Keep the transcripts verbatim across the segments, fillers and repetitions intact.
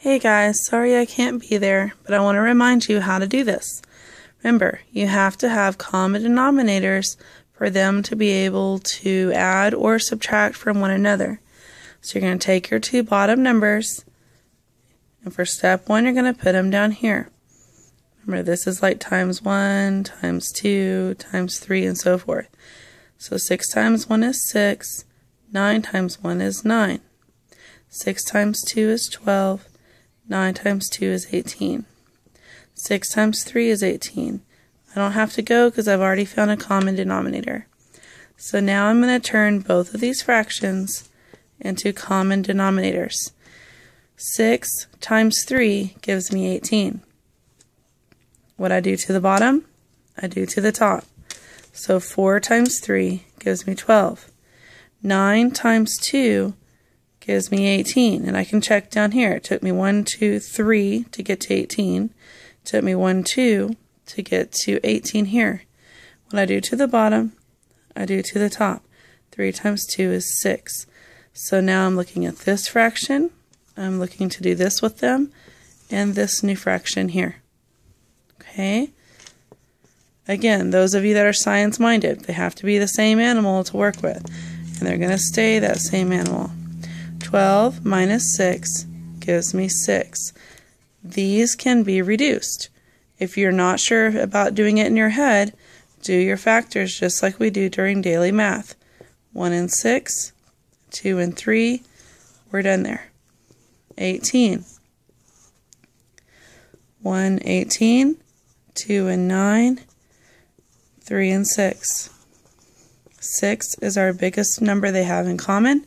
Hey guys, sorry I can't be there, but I want to remind you how to do this. Remember, you have to have common denominators for them to be able to add or subtract from one another. So you're going to take your two bottom numbers, and for step one, you're going to put them down here. Remember, this is like times one, times two, times three, and so forth. So six times one is six, nine times one is nine, six times two is twelve, nine times two is eighteen. six times three is eighteen. I don't have to go because I've already found a common denominator. So now I'm going to turn both of these fractions into common denominators. six times three gives me eighteen. What I do to the bottom, I do to the top. So four times three gives me twelve. nine times two gives me eighteen. And I can check down here. It took me one, two, three to get to eighteen. Took me one, two to get to eighteen here. What I do to the bottom, I do to the top. three times two is six. So now I'm looking at this fraction. I'm looking to do this with them and this new fraction here. Okay? Again, those of you that are science-minded, they have to be the same animal to work with. And they're going to stay that same animal. twelve minus six gives me six. These can be reduced. If you're not sure about doing it in your head, do your factors just like we do during daily math. one and six, two and three, we're done there. eighteen. one, eighteen, two and nine, three and six. six is our biggest number they have in common.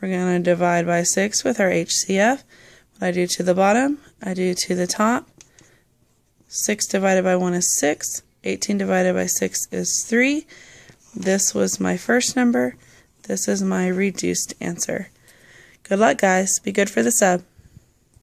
We're going to divide by six with our H C F. What I do to the bottom, I do to the top. six divided by one is six. eighteen divided by six is three. This was my first number. This is my reduced answer. Good luck, guys. Be good for the sub.